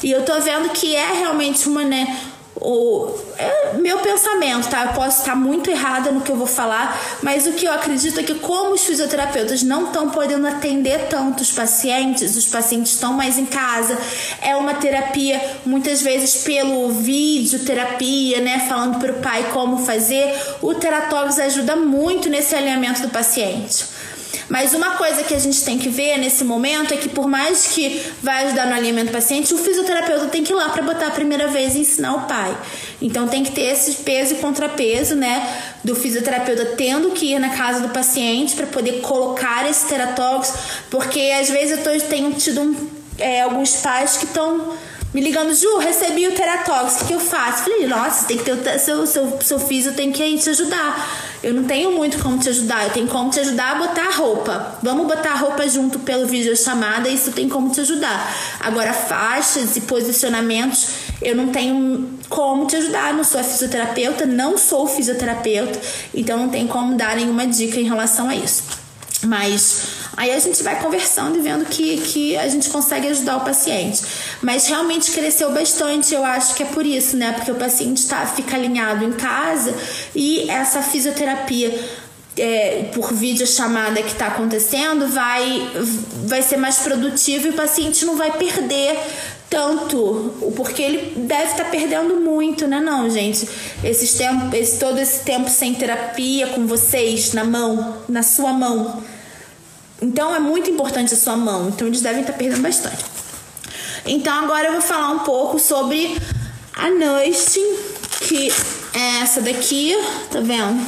E eu tô vendo que é realmente uma, né... O é meu pensamento, tá? Eu posso estar muito errada no que eu vou falar, mas o que eu acredito é que, como os fisioterapeutas não estão podendo atender tanto os pacientes, os pacientes estão mais em casa, é uma terapia muitas vezes pelo vídeo, terapia, né? Falando para o pai como fazer, o Theratogs ajuda muito nesse alinhamento do paciente. Mas uma coisa que a gente tem que ver nesse momento é que, por mais que vai ajudar no alinhamento do paciente, o fisioterapeuta tem que ir lá para botar a primeira vez e ensinar o pai. Então tem que ter esse peso e contrapeso, né, do fisioterapeuta tendo que ir na casa do paciente para poder colocar esse Theratogs, porque às vezes eu tô, tenho tido um, é, alguns pais que estão me ligando: Ju, recebi o Theratogs, o que, que eu faço? Falei: nossa, tem que ter o seu, seu, seu fisio tem que ir te ajudar. Eu não tenho muito como te ajudar, eu tenho como te ajudar a botar a roupa. Vamos botar a roupa junto pelo videochamada, isso tem como te ajudar. Agora, faixas e posicionamentos, eu não tenho como te ajudar, não sou a fisioterapeuta, não sou fisioterapeuta, então não tem como dar nenhuma dica em relação a isso. Mas aí a gente vai conversando e vendo que, que a gente consegue ajudar o paciente. Mas realmente cresceu bastante, eu acho que é por isso, né? Porque o paciente tá, fica alinhado em casa, e essa fisioterapia é, por videochamada que tá acontecendo vai, vai ser mais produtiva, e o paciente não vai perder tanto, porque ele deve estar perdendo muito, né? Não, gente, esses tempo, esse, todo esse tempo sem terapia com vocês, na mão, na sua mão. Então, é muito importante a sua mão. Então, eles devem estar perdendo bastante. Então, agora eu vou falar um pouco sobre a Nustin, que é essa daqui, tá vendo?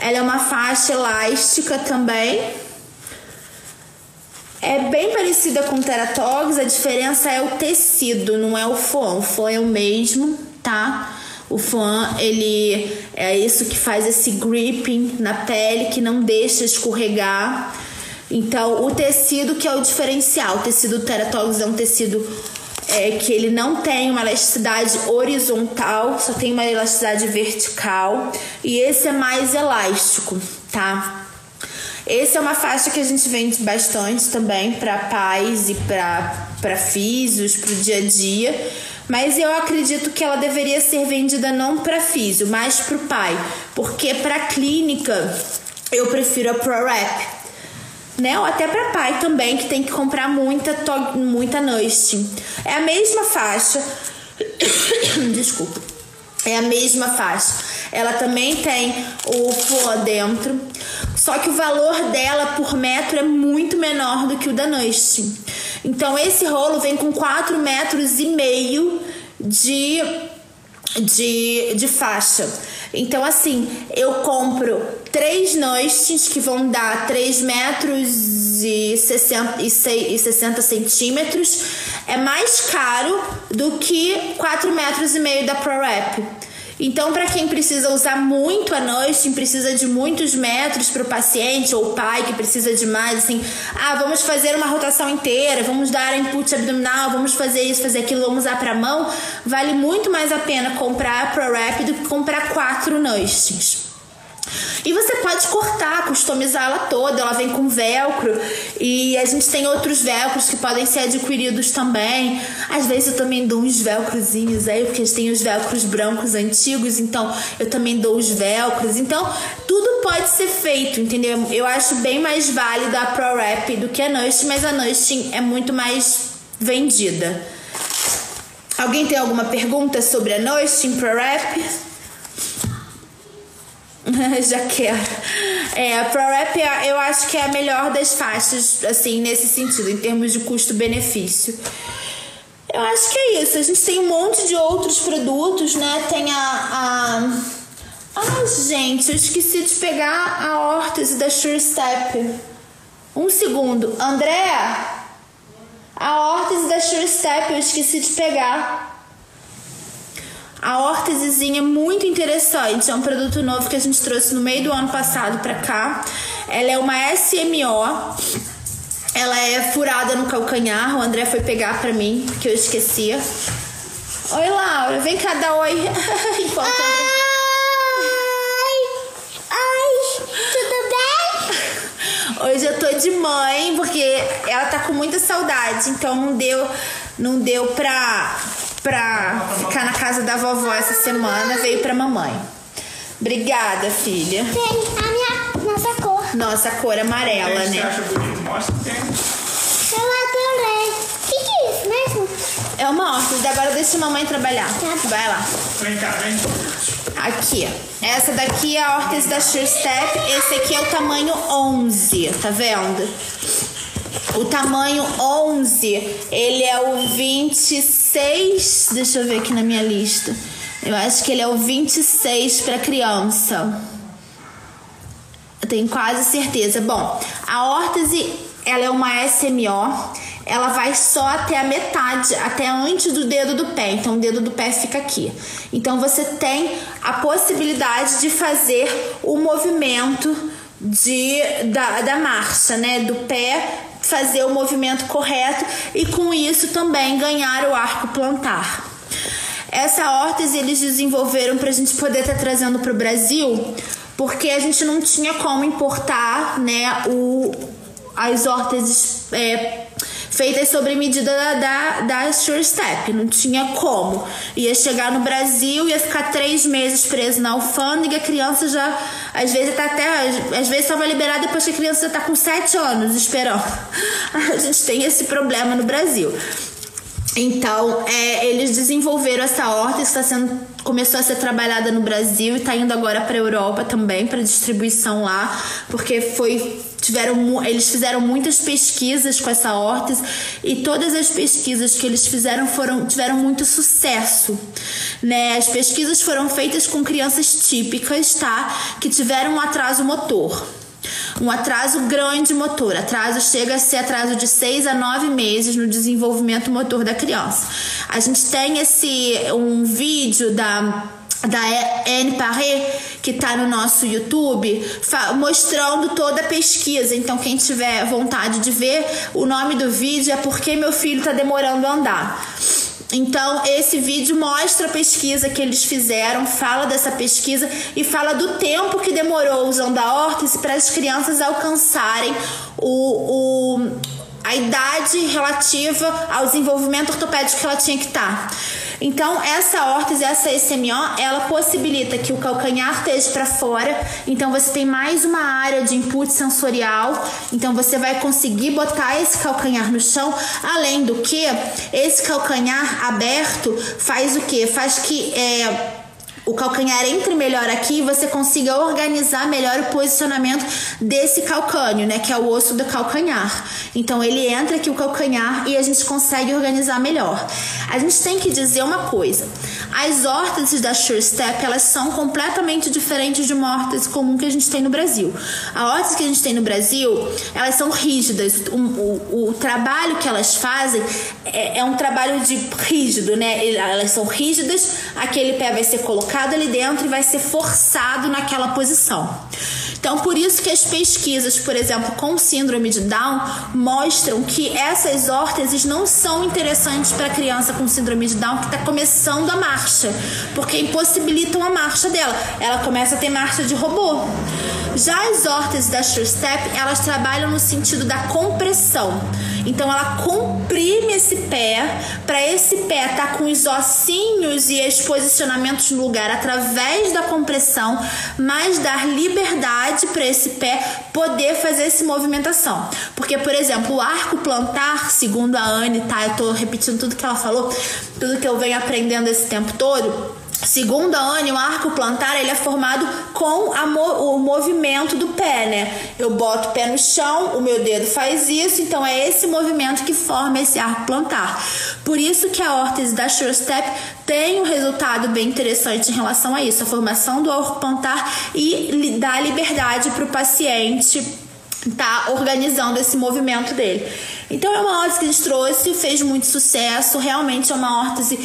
Ela é uma faixa elástica também. É bem parecida com o Theratogs, a diferença é o tecido, não é o foam. O foam é o mesmo, tá? O foam, ele é isso que faz esse gripping na pele, que não deixa escorregar. Então, o tecido que é o diferencial. O tecido do Theratogs é um tecido é, que ele não tem uma elasticidade horizontal, só tem uma elasticidade vertical. E esse é mais elástico, tá? Esse é uma faixa que a gente vende bastante também para pais e para físios, para o dia a dia. Mas eu acredito que ela deveria ser vendida não para físio, mas para o pai. Porque para clínica, eu prefiro a ProWrap, né? Ou até para pai também, que tem que comprar muita, to- muita Nustin. É a mesma faixa. Desculpa. É a mesma faixa. Ela também tem o foam dentro, só que o valor dela por metro é muito menor do que o da Nustin. Então, esse rolo vem com quatro metros e meio de, de, de faixa. Então, assim, eu compro três Nustins que vão dar três metros e sessenta centímetros. É mais caro do que quatro metros e meio da ProWrap. Então, para quem precisa usar muito a Nustin, precisa de muitos metros para o paciente, ou o pai que precisa de mais, assim, ah, vamos fazer uma rotação inteira, vamos dar input abdominal, vamos fazer isso, fazer aquilo, vamos usar para a mão, vale muito mais a pena comprar a ProWrap do que comprar quatro Nustins. E você pode cortar, customizá-la toda, ela vem com velcro, e a gente tem outros velcros que podem ser adquiridos também. Às vezes eu também dou uns velcrozinhos aí, porque a gente tem os velcros brancos antigos, então eu também dou os velcros. Então tudo pode ser feito, entendeu? Eu acho bem mais válida a ProWrap do que a Nustin, mas a Nustin é muito mais vendida. Alguém tem alguma pergunta sobre a Nustin, ProWrap? Já quero. É, a ProWrap eu acho que é a melhor das faixas, assim, nesse sentido, em termos de custo-benefício. Eu acho que é isso. A gente tem um monte de outros produtos, né? Tem a... a... Ai, gente, eu esqueci de pegar a órtese da SureStep. Um segundo. Andréa, a órtese da SureStep eu esqueci de pegar. A órtesezinha é muito interessante, é um produto novo que a gente trouxe no meio do ano passado pra cá. Ela é uma S M O, ela é furada no calcanhar, o André foi pegar pra mim, porque eu esquecia. Oi, Laura, vem cá dar oi. Enquanto ai, ai, tudo bem? Hoje eu tô de mãe, porque ela tá com muita saudade, então não deu, não deu pra... pra ficar na casa da vovó essa semana, veio pra mamãe. Obrigada, filha. Tem a minha, nossa cor. Nossa cor amarela, né? Você acha bonito? Mostra que tem. Eu adorei. O que que é isso mesmo? É uma órtese. Agora deixa a mamãe trabalhar. Vai lá. Vem cá, vem. Aqui, ó. Essa daqui é a órtese da SureStep. Esse aqui é o tamanho onze, tá vendo? O tamanho onze, ele é o vinte e seis, deixa eu ver aqui na minha lista. Eu acho que ele é o vinte e seis para criança. Eu tenho quase certeza. Bom, a órtese, ela é uma S M O, ela vai só até a metade, até antes do dedo do pé. Então, o dedo do pé fica aqui. Então, você tem a possibilidade de fazer o movimento de, da, da marcha, né, do pé, fazer o movimento correto e com isso também ganhar o arco plantar. Essa órtese eles desenvolveram para a gente poder estar tá trazendo para o Brasil, porque a gente não tinha como importar, né, o, as órteses é, feitas sobre medida da, da, da SureStep, não tinha como. Ia chegar no Brasil, ia ficar três meses preso na alfândega, a criança já, às vezes tá até, às vezes só vai liberar depois que a criança já tá com sete anos esperando. A gente tem esse problema no Brasil. Então, é, eles desenvolveram essa órtese, tá sendo, começou a ser trabalhada no Brasil e tá indo agora para a Europa também, para distribuição lá, porque foi... Tiveram, eles fizeram muitas pesquisas com essa órtese e todas as pesquisas que eles fizeram foram, tiveram muito sucesso, né? As pesquisas foram feitas com crianças típicas, tá? Que tiveram um atraso motor, um atraso grande motor. Atraso chega a ser atraso de seis a nove meses no desenvolvimento motor da criança. A gente tem esse, um vídeo da... da Ann Parré, que está no nosso YouTube, mostrando toda a pesquisa. Então, quem tiver vontade de ver, o nome do vídeo é Por que meu filho está demorando a andar? Então, esse vídeo mostra a pesquisa que eles fizeram, fala dessa pesquisa e fala do tempo que demorou usando a órtese para as crianças alcançarem o... o a idade relativa ao desenvolvimento ortopédico que ela tinha que estar. Então, essa órtese, essa S M O, ela possibilita que o calcanhar esteja para fora, então você tem mais uma área de input sensorial, então você vai conseguir botar esse calcanhar no chão, além do que esse calcanhar aberto faz o quê? Faz que... é, o calcanhar entre melhor aqui e você consiga organizar melhor o posicionamento desse calcânio, né? Que é o osso do calcanhar. Então, ele entra aqui o calcanhar e a gente consegue organizar melhor. A gente tem que dizer uma coisa. As órteses da SureStep, elas são completamente diferentes de uma órtese comum que a gente tem no Brasil. A órtese que a gente tem no Brasil, elas são rígidas. O, o, o trabalho que elas fazem é, é um trabalho de rígido, né? Elas são rígidas, aquele pé vai ser colocado colocado ali dentro e vai ser forçado naquela posição. Então, por isso que as pesquisas, por exemplo, com síndrome de Down, mostram que essas órteses não são interessantes para a criança com síndrome de Down que está começando a marcha, porque impossibilitam a marcha dela. Ela começa a ter marcha de robô. Já as órteses da SureStep, elas trabalham no sentido da compressão. Então, ela comprime esse pé, para esse pé estar tá com os ossinhos e os posicionamentos no lugar através da compressão, mas dar liberdade para esse pé poder fazer essa movimentação. Porque, por exemplo, o arco plantar, segundo a Anne, tá? Eu tô repetindo tudo que ela falou, tudo que eu venho aprendendo esse tempo todo. Segundo a Anne, o arco plantar, ele é formado com a mo- o movimento do pé, né? Eu boto o pé no chão, o meu dedo faz isso, então é esse movimento que forma esse arco plantar. Por isso que a órtese da SureStep tem um resultado bem interessante em relação a isso, a formação do arco plantar e dá liberdade para o paciente tá organizando esse movimento dele. Então é uma órtese que a gente trouxe, fez muito sucesso, realmente é uma órtese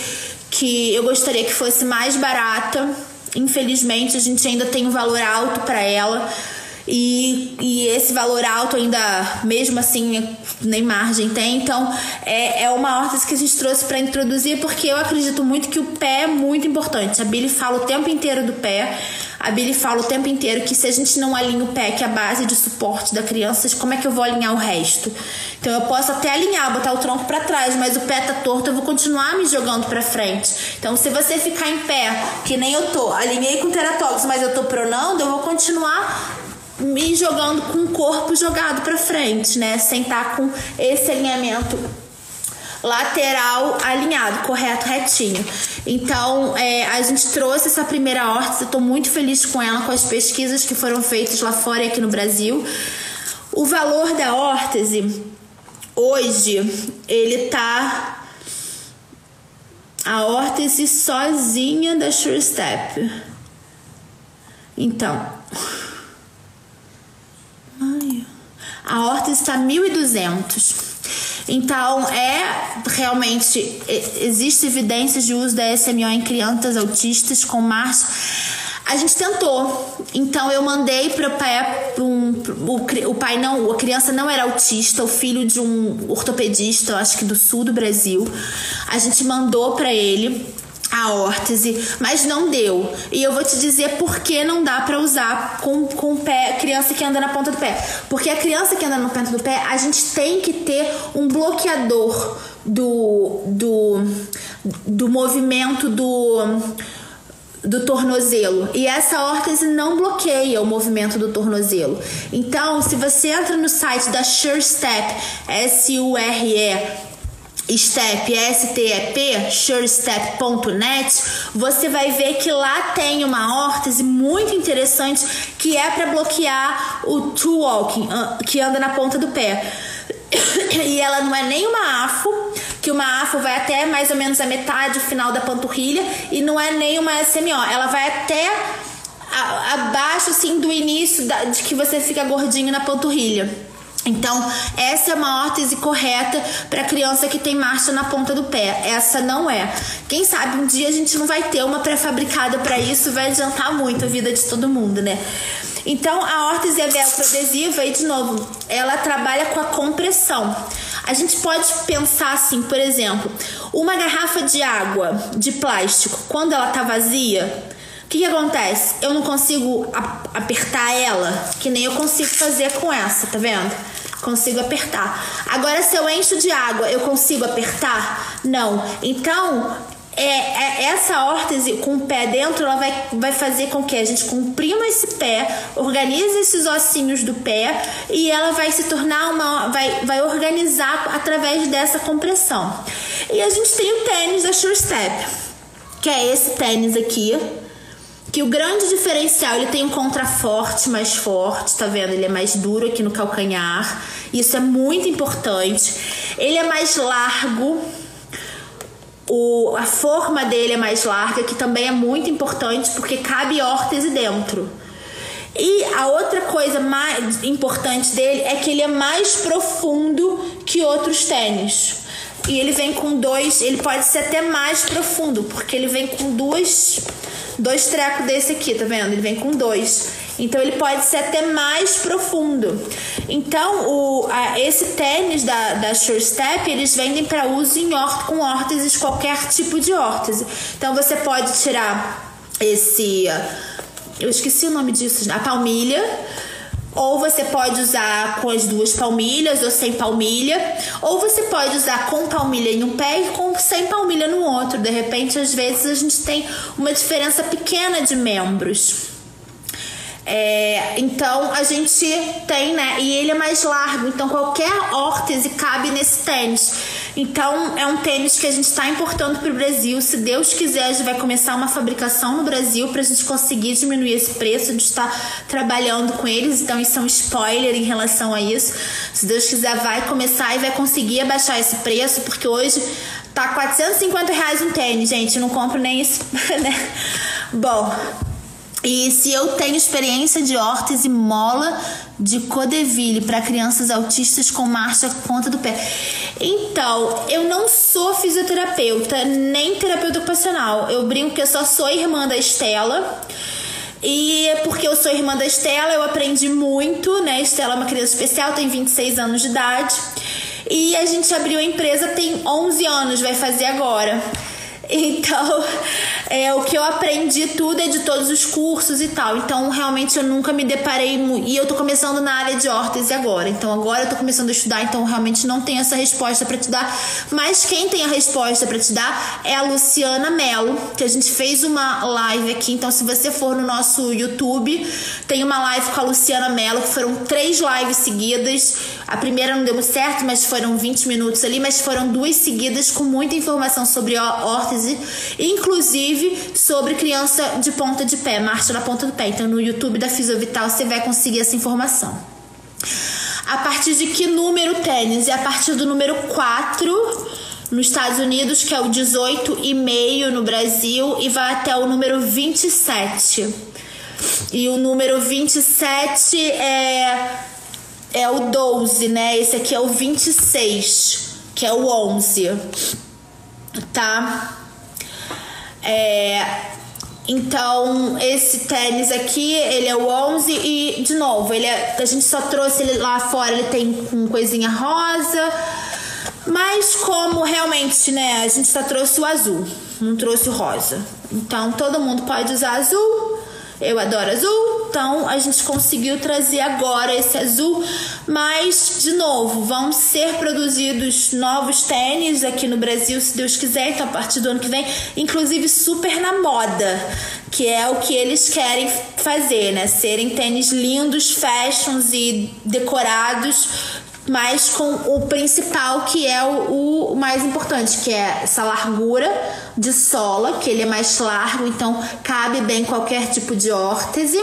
que eu gostaria que fosse mais barata. Infelizmente, a gente ainda tem um valor alto para ela. E, e esse valor alto ainda, mesmo assim, nem margem tem. Então, é, é uma órtese que a gente trouxe para introduzir, porque eu acredito muito que o pé é muito importante. A Billy fala o tempo inteiro do pé. A Billy fala o tempo inteiro que se a gente não alinha o pé, que é a base de suporte da criança, como é que eu vou alinhar o resto? Então, eu posso até alinhar, botar o tronco para trás, mas o pé tá torto, eu vou continuar me jogando para frente. Então, se você ficar em pé, que nem eu tô, alinhei com o Theratogs, mas eu tô pronando, eu vou continuar me jogando com o corpo jogado para frente, né? Sem estar com esse alinhamento lateral alinhado, correto, retinho. Então, é, a gente trouxe essa primeira órtese, eu tô muito feliz com ela, com as pesquisas que foram feitas lá fora e aqui no Brasil. O valor da órtese, hoje, ele tá... A órtese sozinha da SureStep. Então... A órtese está mil e duzentos. Então, é realmente... Existe evidências de uso da S M O em crianças autistas com marcha. A gente tentou. Então, eu mandei para o pai... Um, o, o pai não... A criança não era autista. O filho de um ortopedista, eu acho que do sul do Brasil. A gente mandou para ele a órtese, mas não deu. E eu vou te dizer por que não dá pra usar com, com pé, criança que anda na ponta do pé. Porque a criança que anda na ponta do pé, a gente tem que ter um bloqueador do, do, do movimento do... do tornozelo, e essa órtese não bloqueia o movimento do tornozelo. Então, se você entra no site da SureStep, S U R E Step, S T E P, surestep ponto net, você vai ver que lá tem uma órtese muito interessante que é para bloquear o two walking, que anda na ponta do pé. E ela não é nem uma afo, que uma afo vai até mais ou menos a metade, o final da panturrilha, e não é nem uma S M O, ela vai até a, abaixo assim do início da, de que você fica gordinho na panturrilha. Então, essa é uma órtese correta para criança que tem marcha na ponta do pé. Essa não é. Quem sabe um dia a gente não vai ter uma pré-fabricada para isso, vai adiantar muito a vida de todo mundo, né? Então, a órtese é velcro-adesiva e, de novo, ela trabalha com a compressão. A gente pode pensar assim, por exemplo, uma garrafa de água de plástico, quando ela tá vazia... O que, que acontece? Eu não consigo apertar ela, que nem eu consigo fazer com essa, tá vendo? Consigo apertar. Agora, se eu encho de água, eu consigo apertar? Não. Então, é, é, essa órtese com o pé dentro, ela vai, vai fazer com que a gente comprima esse pé, organize esses ossinhos do pé, e ela vai se tornar uma... Vai, vai organizar através dessa compressão. E a gente tem o tênis da SureStep, que é esse tênis aqui, que o grande diferencial, ele tem um contraforte mais forte, tá vendo? Ele é mais duro aqui no calcanhar, isso é muito importante. Ele é mais largo, o, a forma dele é mais larga, que também é muito importante, porque cabe órtese dentro. E a outra coisa mais importante dele é que ele é mais profundo que outros tênis. E ele vem com dois, ele pode ser até mais profundo, porque ele vem com duas... dois trecos desse aqui, tá vendo? Ele vem com dois. Então, ele pode ser até mais profundo. Então, o, a, esse tênis da, da SureStep, eles vendem para uso em ort, com órteses, qualquer tipo de órtese. Então, você pode tirar esse... Eu esqueci o nome disso, a palmilha. Ou você pode usar com as duas palmilhas ou sem palmilha. Ou você pode usar com palmilha em um pé e com sem palmilha no outro. De repente, às vezes, a gente tem uma diferença pequena de membros. É, então, a gente tem, né? E ele é mais largo. Então, qualquer órtese cabe nesse tênis. Então, é um tênis que a gente está importando para o Brasil. Se Deus quiser, a gente vai começar uma fabricação no Brasil para a gente conseguir diminuir esse preço. A gente está trabalhando com eles. Então, isso é um spoiler em relação a isso. Se Deus quiser, vai começar e vai conseguir abaixar esse preço. Porque hoje tá quatrocentos e cinquenta reais um tênis, gente. Eu não compro nem isso, né? Bom, e se eu tenho experiência de órtese mola de Codeville para crianças autistas com marcha ponta do pé. Então, eu não sou fisioterapeuta, nem terapeuta ocupacional. Eu brinco que eu só sou irmã da Estela. E porque eu sou irmã da Estela, eu aprendi muito, né? Estela é uma criança especial, tem vinte e seis anos de idade. E a gente abriu a empresa tem onze anos, vai fazer agora. Então, é, o que eu aprendi tudo é de todos os cursos e tal. Então, realmente, eu nunca me deparei muito. E eu tô começando na área de órtese agora. Então, agora eu tô começando a estudar. Então, eu realmente não tenho essa resposta pra te dar. Mas quem tem a resposta pra te dar é a Luciana Mello, que a gente fez uma live aqui. Então, se você for no nosso YouTube, tem uma live com a Luciana Mello, que foram três lives seguidas. A primeira não deu certo, mas foram vinte minutos ali. Mas foram duas seguidas com muita informação sobre órtese. Inclusive sobre criança de ponta de pé, marcha na ponta do pé. Então, no YouTube da FisioVital você vai conseguir essa informação. A partir de que número tênis? É a partir do número quatro nos Estados Unidos, que é o dezoito e meio no Brasil, e vai até o número vinte e sete. E o número vinte e sete é, é o doze, né? Esse aqui é o vinte e seis, que é o onze, tá? É, então, esse tênis aqui, ele é o onze e, de novo, ele é, a gente só trouxe ele lá fora, ele tem com coisinha rosa, mas como realmente, né, a gente só trouxe o azul, não trouxe o rosa. Então, todo mundo pode usar azul, eu adoro azul, então a gente conseguiu trazer agora esse azul, mas, de novo, vão ser produzidos novos tênis aqui no Brasil, se Deus quiser, então a partir do ano que vem, inclusive super na moda, que é o que eles querem fazer, né? Serem tênis lindos, fashions e decorados, mas com o principal, que é o, o mais importante, que é essa largura de sola, que ele é mais largo, então cabe bem qualquer tipo de órtese,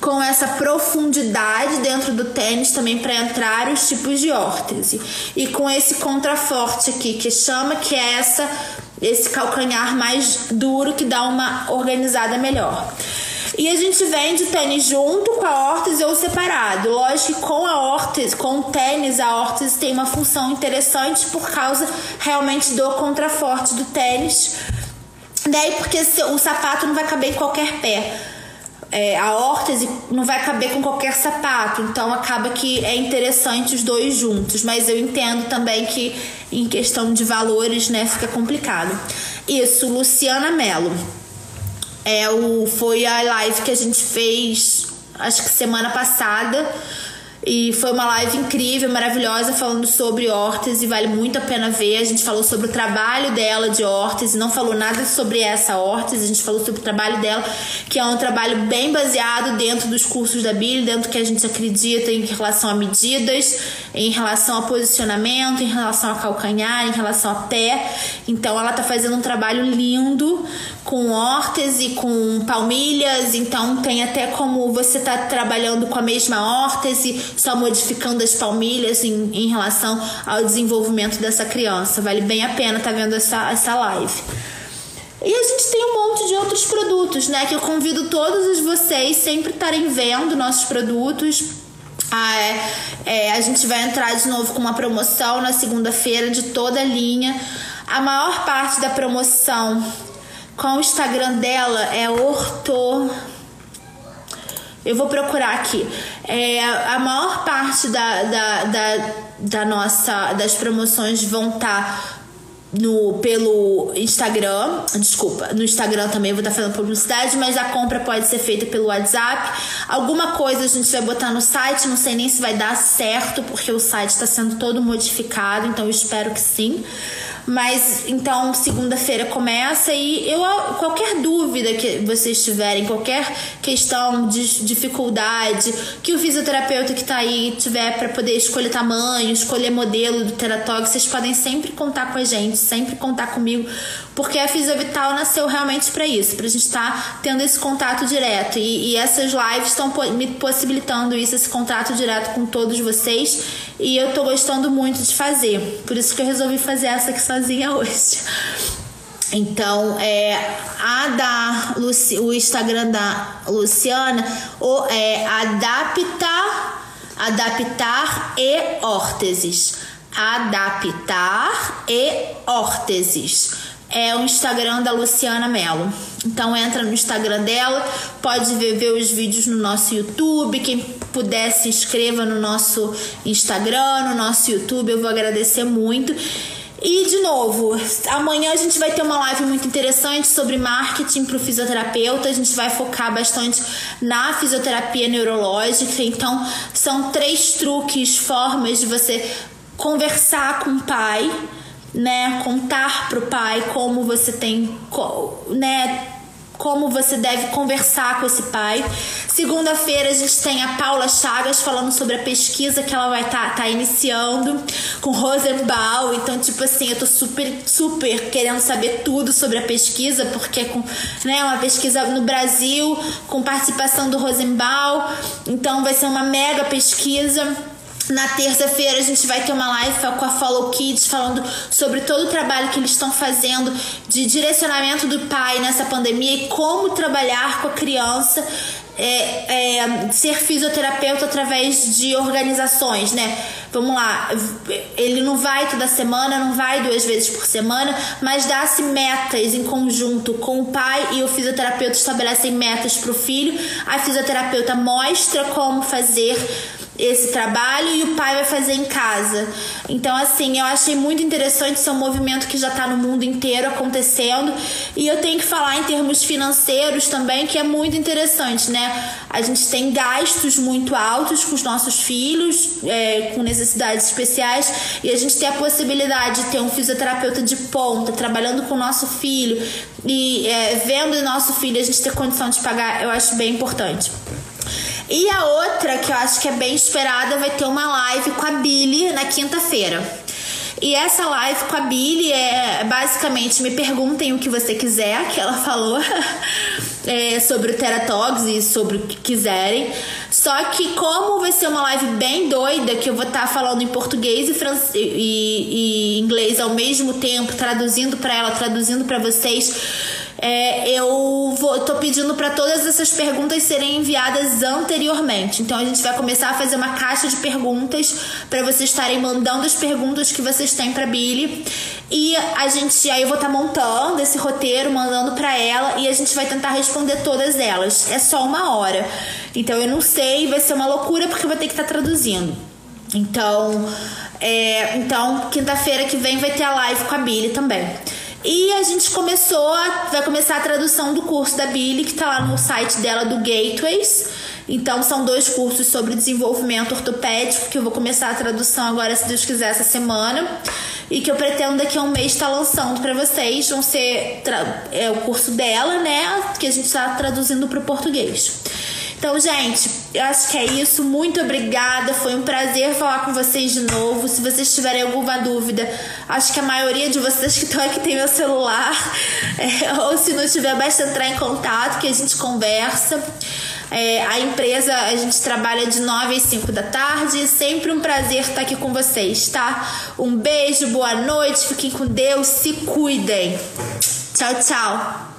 com essa profundidade dentro do tênis também para entrar os tipos de órtese, e com esse contraforte aqui que chama, que é essa, esse calcanhar mais duro que dá uma organizada melhor. E a gente vende tênis junto com a órtese ou separado. Lógico que com a órtese, com o tênis, a órtese tem uma função interessante por causa realmente do contraforte do tênis. Daí porque o sapato não vai caber em qualquer pé. É, a órtese não vai caber com qualquer sapato. Então acaba que é interessante os dois juntos. Mas eu entendo também que em questão de valores, né, fica complicado. Isso, Luciana Mello. É o, foi a live que a gente fez, acho que semana passada, e foi uma live incrível, maravilhosa, falando sobre órtese, vale muito a pena ver. A gente falou sobre o trabalho dela de órtese, não falou nada sobre essa órtese, a gente falou sobre o trabalho dela, que é um trabalho bem baseado dentro dos cursos da Billy, dentro do que a gente acredita em relação a medidas, em relação a posicionamento, em relação a calcanhar, em relação a pé. Então ela tá fazendo um trabalho lindo, com órtese, com palmilhas, então tem até como você tá trabalhando com a mesma órtese, só modificando as palmilhas em, em relação ao desenvolvimento dessa criança. Vale bem a pena tá vendo essa, essa live. E a gente tem um monte de outros produtos, né, que eu convido todos vocês sempre estarem vendo nossos produtos. Ah, é, é, a gente vai entrar de novo com uma promoção na segunda-feira de toda a linha. A maior parte da promoção Qual o Instagram dela? É orto... Eu vou procurar aqui. É, a maior parte da, da, da, da nossa, das promoções vão estar no, pelo Instagram. Desculpa, no Instagram também eu vou estar fazendo publicidade, mas a compra pode ser feita pelo WhatsApp. Alguma coisa a gente vai botar no site, não sei nem se vai dar certo, porque o site está sendo todo modificado, então eu espero que sim. Mas, então, segunda-feira começa e eu, qualquer dúvida que vocês tiverem, qualquer questão de dificuldade, que o fisioterapeuta que tá aí tiver para poder escolher tamanho, escolher modelo do Theratogs, vocês podem sempre contar com a gente, sempre contar comigo, porque a FisioVital nasceu realmente para isso, pra gente estar tá tendo esse contato direto. E, e essas lives estão me possibilitando isso, esse contato direto com todos vocês, e eu tô gostando muito de fazer. Por isso que eu resolvi fazer essa aqui sozinha hoje. Então, é, a da Luci, o Instagram da Luciana o, é adaptar, adaptar e órteses. Adaptar e órteses. É o Instagram da Luciana Mello. Então entra no Instagram dela, pode ver, ver os vídeos no nosso YouTube. Quem puder se inscreva no nosso Instagram, no nosso YouTube, eu vou agradecer muito. E, de novo, amanhã a gente vai ter uma live muito interessante sobre marketing para o fisioterapeuta. A gente vai focar bastante na fisioterapia neurológica. Então, são três truques, formas de você conversar com o pai, né? Contar para o pai como você tem... né? Como você deve conversar com esse pai. Segunda-feira a gente tem a Paula Chagas falando sobre a pesquisa que ela vai estar tá, tá iniciando com Rosenbaum. Então, tipo assim, eu tô super, super querendo saber tudo sobre a pesquisa, porque é com, né, uma pesquisa no Brasil, com participação do Rosenbaum. Então, vai ser uma mega pesquisa. Na terça-feira a gente vai ter uma live com a Follow Kids falando sobre todo o trabalho que eles estão fazendo de direcionamento do pai nessa pandemia e como trabalhar com a criança, é, é, ser fisioterapeuta através de organizações, né? Vamos lá, ele não vai toda semana, não vai duas vezes por semana, mas dá-se metas em conjunto com o pai e o fisioterapeuta estabelecem metas para o filho. A fisioterapeuta mostra como fazer esse trabalho e o pai vai fazer em casa. Então, assim, eu achei muito interessante. Isso é um movimento que já está no mundo inteiro acontecendo, e eu tenho que falar em termos financeiros também, que é muito interessante, né? A gente tem gastos muito altos com os nossos filhos, é, com necessidades especiais, e a gente tem a possibilidade de ter um fisioterapeuta de ponta trabalhando com o nosso filho e é, vendo o nosso filho, a gente ter condição de pagar, eu acho bem importante. E a outra, que eu acho que é bem esperada, vai ter uma live com a Billy na quinta-feira. E essa live com a Billy é basicamente me perguntem o que você quiser, que ela falou é, sobre o Theratogs e sobre o que quiserem. Só que como vai ser uma live bem doida, que eu vou estar tá falando em português e, france... e, e inglês ao mesmo tempo, traduzindo para ela, traduzindo para vocês... É, eu vou, tô pedindo para todas essas perguntas serem enviadas anteriormente. Então a gente vai começar a fazer uma caixa de perguntas para vocês estarem mandando as perguntas que vocês têm para Billy. E a gente, aí eu vou estar tá montando esse roteiro, mandando para ela, e a gente vai tentar responder todas elas. É só uma hora. Então eu não sei, vai ser uma loucura porque eu vou ter que estar tá traduzindo. Então, é, então quinta-feira que vem vai ter a live com a Billy também. E a gente começou, a, vai começar a tradução do curso da Billy, que tá lá no site dela do Gateways. Então, são dois cursos sobre desenvolvimento ortopédico, que eu vou começar a tradução agora, se Deus quiser, essa semana. E que eu pretendo daqui a um mês estar tá lançando para vocês. Vão ser tra- é, o curso dela, né? Que a gente tá traduzindo pro português. Então, gente, eu acho que é isso. Muito obrigada. Foi um prazer falar com vocês de novo. Se vocês tiverem alguma dúvida, acho que a maioria de vocês que estão aqui tem meu celular. É, ou se não tiver, basta entrar em contato que a gente conversa. É, a empresa, a gente trabalha de nove às cinco da tarde. Sempre um prazer estar aqui com vocês, tá? Um beijo, boa noite. Fiquem com Deus. Se cuidem. Tchau, tchau.